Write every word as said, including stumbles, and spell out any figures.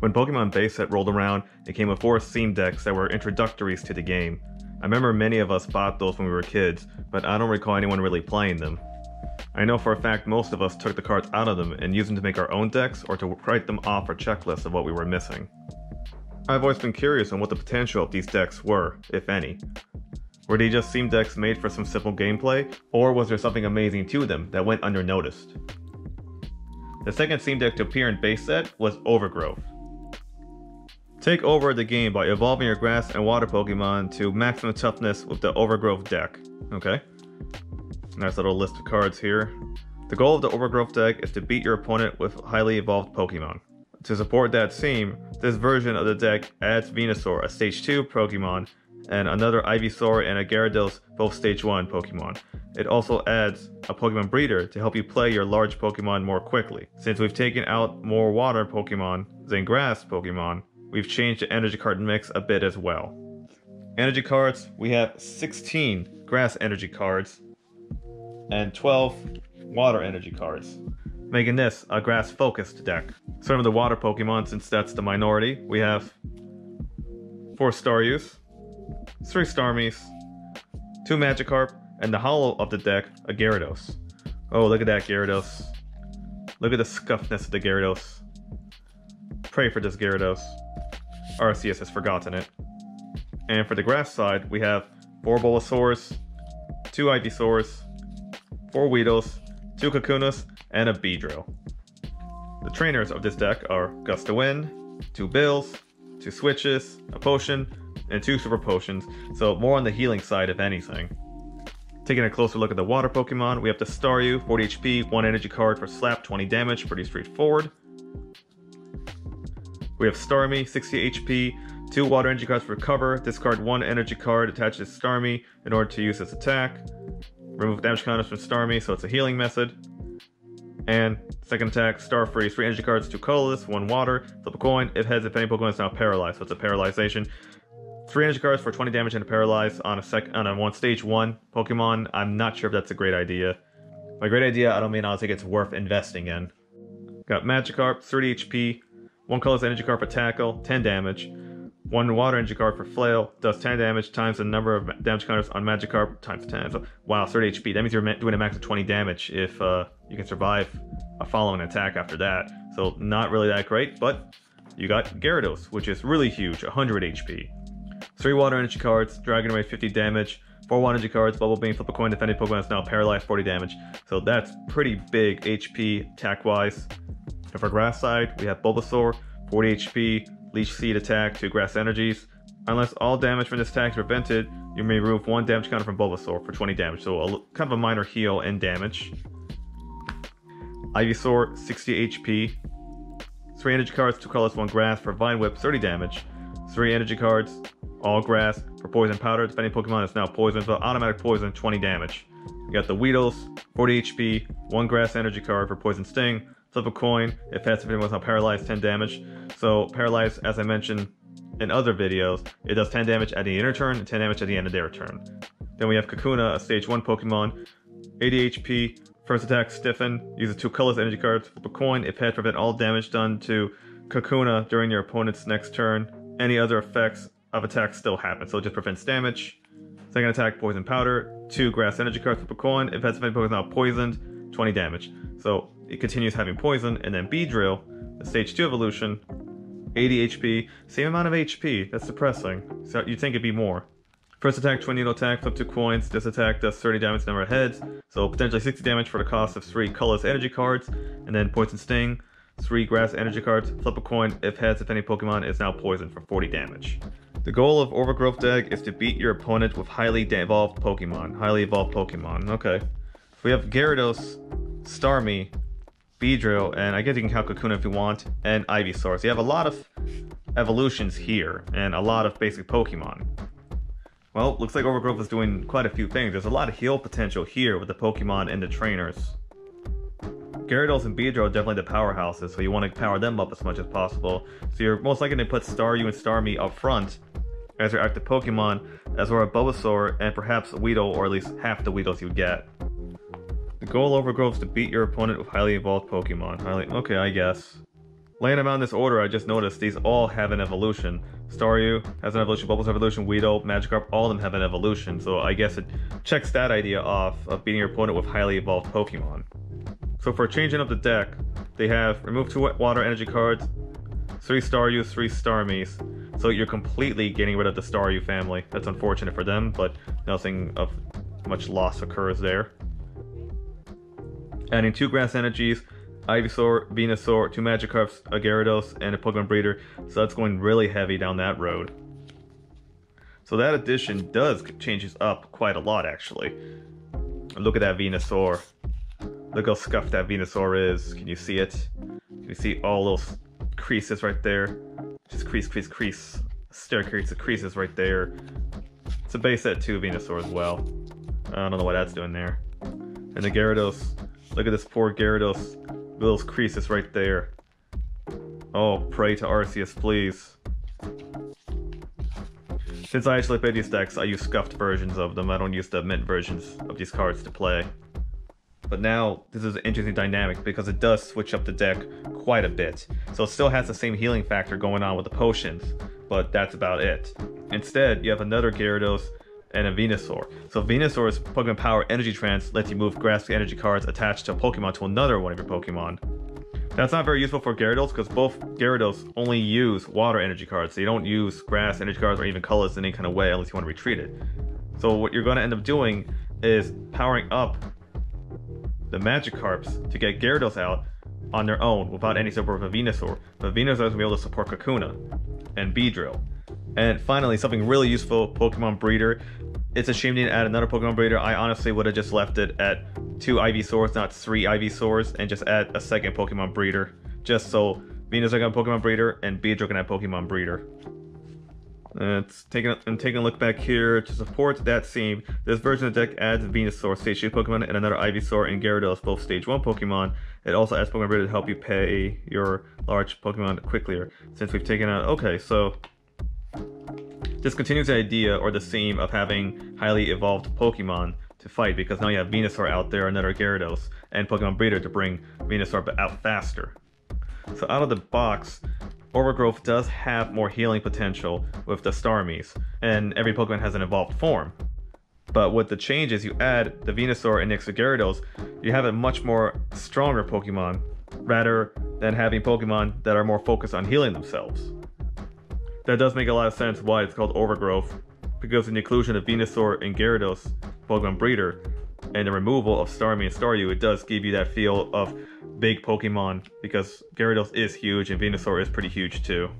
When Pokemon Base Set rolled around, it came with four Seam decks that were introductories to the game. I remember many of us bought those when we were kids, but I don't recall anyone really playing them. I know for a fact most of us took the cards out of them and used them to make our own decks or to write them off our checklists of what we were missing. I've always been curious on what the potential of these decks were, if any. Were they just Seam decks made for some simple gameplay, or was there something amazing to them that went unnoticed? The second Seam deck to appear in Base Set was Overgrowth. Take over the game by evolving your grass and water Pokemon to maximum toughness with the Overgrowth deck. Okay. Nice little list of cards here. The goal of the Overgrowth deck is to beat your opponent with highly evolved Pokemon. To support that theme, this version of the deck adds Venusaur, a stage two Pokemon, and another Ivysaur and a Gyarados, both stage one Pokemon. It also adds a Pokemon Breeder to help you play your large Pokemon more quickly. Since we've taken out more water Pokemon than grass Pokemon, we've changed the energy card mix a bit as well. Energy cards, we have sixteen grass energy cards, and twelve water energy cards, making this a grass focused deck. Starting with the water Pokemon, since that's the minority, we have four Staryus, three Starmies, two Magikarp, and the hollow of the deck, a Gyarados. Oh, look at that Gyarados. Look at the scuffness of the Gyarados. Pray for this Gyarados. Arceus has forgotten it. And for the grass side, we have four Bulbasaurs, two Ivysaurs, four Weedles, two Kakunas, and a Beedrill. The trainers of this deck are Gust of Wind, two Bills, two Switches, a Potion, and two Super Potions, so more on the healing side if anything. Taking a closer look at the water Pokemon, we have the Staryu, forty H P, one energy card for slap, twenty damage, pretty straightforward. We have Starmie, sixty H P, two water energy cards for cover, discard one energy card attached to Starmie in order to use its attack. Remove damage counters from Starmie, so it's a healing method. And second attack, Star Freeze, three energy cards, two colorless, one water. Flip a coin, if heads, if any Pokemon is now paralyzed, so it's a paralyzation. Three energy cards for twenty damage and a paralyze on a sec on a one stage one Pokemon. I'm not sure if that's a great idea. By great idea, I don't mean I don't think it's worth investing in. Got Magikarp, thirty H P, one colorless energy card for tackle, ten damage. One water energy card for flail, does ten damage times the number of damage counters on Magikarp times ten. So, wow, thirty H P. That means you're doing a max of twenty damage if uh, you can survive a following attack after that. So not really that great, but you got Gyarados, which is really huge, one hundred H P. Three water energy cards, Dragon Rage, fifty damage. Four water energy cards, Bubble Beam, flip a coin, defending Pokemon is now paralyzed, forty damage. So that's pretty big H P attack-wise. And for grass side, we have Bulbasaur, forty H P. Leech Seed attack, two grass energies. Unless all damage from this attack is prevented, you may remove one damage counter from Bulbasaur for twenty damage, so a, kind of a minor heal and damage. Ivysaur, sixty H P. Three energy cards, two colorless, one grass for Vine Whip, thirty damage. Three energy cards, all grass for Poison Powder. Defending Pokemon is now poisoned, so automatic poison, twenty damage. You got the Weedles, forty H P, one grass energy card for Poison Sting. Flip a coin, if that's if anyone's not paralyzed, ten damage. So paralyzed, as I mentioned in other videos, it does ten damage at the end of turn and ten damage at the end of their turn. Then we have Kakuna, a stage one Pokemon, eighty H P, first attack stiffen, uses two colorless energy cards, flip a coin, if heads, prevent all damage done to Kakuna during your opponent's next turn. Any other effects of attack still happen, so it just prevents damage. Second attack, Poison Powder, two grass energy cards, flip a coin, if heads, if any Pokemon's not poisoned, twenty damage. So it continues having poison. And then Beedrill, the stage two evolution, eighty H P, same amount of H P, that's depressing, so you'd think it'd be more. First attack, twin needle attack, flip two coins, this attack does thirty damage to the number of heads, so potentially sixty damage for the cost of three colorless energy cards. And then Poison Sting, three grass energy cards, flip a coin, if heads, if any Pokemon is now poisoned for forty damage. The goal of Overgrowth deck is to beat your opponent with highly evolved Pokemon, highly evolved Pokemon, okay. We have Gyarados, Starmie, Beedrill, and I guess you can count Kakuna if you want, and Ivysaur. So you have a lot of evolutions here, and a lot of basic Pokemon. Well, looks like Overgrowth is doing quite a few things. There's a lot of heal potential here with the Pokemon and the trainers. Gyarados and Beedrill are definitely the powerhouses, so you want to power them up as much as possible. So you're most likely to put Staryu and Starmie up front as your active Pokemon, as well as Bulbasaur and perhaps Weedle, or at least half the Weedles you get. The goal of Overgrowth is to beat your opponent with highly evolved Pokemon. Highly, okay, I guess. Laying them out in this order, I just noticed these all have an evolution. Staryu has an evolution, Bulbasaur evolution, Weedle, Magikarp, all of them have an evolution, so I guess it checks that idea off of beating your opponent with highly evolved Pokemon. So for changing up the deck, they have remove two water energy cards, three Staryus, three Starmies, so you're completely getting rid of the Staryu family. That's unfortunate for them, but nothing of much loss occurs there. Adding two Grass Energies, Ivysaur, Venusaur, two Magikarps, a Gyarados, and a Pokemon Breeder, so that's going really heavy down that road. So that addition does changes up quite a lot, actually. Look at that Venusaur. Look how scuffed that Venusaur is. Can you see it? Can you see all those creases right there? Just crease, crease, crease. Stair creases, creases right there. It's a base set two Venusaur as well. I don't know what that's doing there. And the Gyarados. Look at this poor Gyarados. Those creases right there. Oh, pray to Arceus, please. Since I actually play these decks, I use scuffed versions of them. I don't use the mint versions of these cards to play. But now, this is an interesting dynamic because it does switch up the deck quite a bit. So it still has the same healing factor going on with the potions, but that's about it. Instead, you have another Gyarados and a Venusaur. So Venusaur's Pokemon Power Energy Transfer lets you move Grass Energy cards attached to a Pokemon to another one of your Pokemon. That's not very useful for Gyarados because both Gyarados only use Water Energy cards. They don't use Grass Energy cards or even colors in any kind of way unless you want to retreat it. So what you're going to end up doing is powering up the Magikarps to get Gyarados out on their own without any support of a Venusaur. But Venusaur is going to be able to support Kakuna and Beedrill. And finally, something really useful, Pokemon Breeder. It's a shame to add another Pokemon Breeder. I honestly would have just left it at two Ivysaurs, not three Ivysaurs, and just add a second Pokemon Breeder. Just so Venusaur can have Pokemon Breeder and Beedrill can have Pokemon Breeder. And it's taking, I'm taking a look back here to support that theme. This version of the deck adds Venusaur, stage two Pokemon, and another Ivysaur and Gyarados, both stage one Pokemon. It also adds Pokemon Breeder to help you pay your large Pokemon quicker. Since we've taken out, okay, so this continues the idea or the theme of having highly evolved Pokemon to fight, because now you have Venusaur out there, another Gyarados, and Pokemon Breeder to bring Venusaur out faster. So out of the box, Overgrowth does have more healing potential with the Starmies, and every Pokemon has an evolved form. But with the changes, you add the Venusaur and next to Gyarados, you have a much more stronger Pokemon, rather than having Pokemon that are more focused on healing themselves. That does make a lot of sense why it's called Overgrowth, because in the inclusion of Venusaur and Gyarados, Pokemon Breeder, and the removal of Starmie and Staryu, it does give you that feel of big Pokemon, because Gyarados is huge and Venusaur is pretty huge too.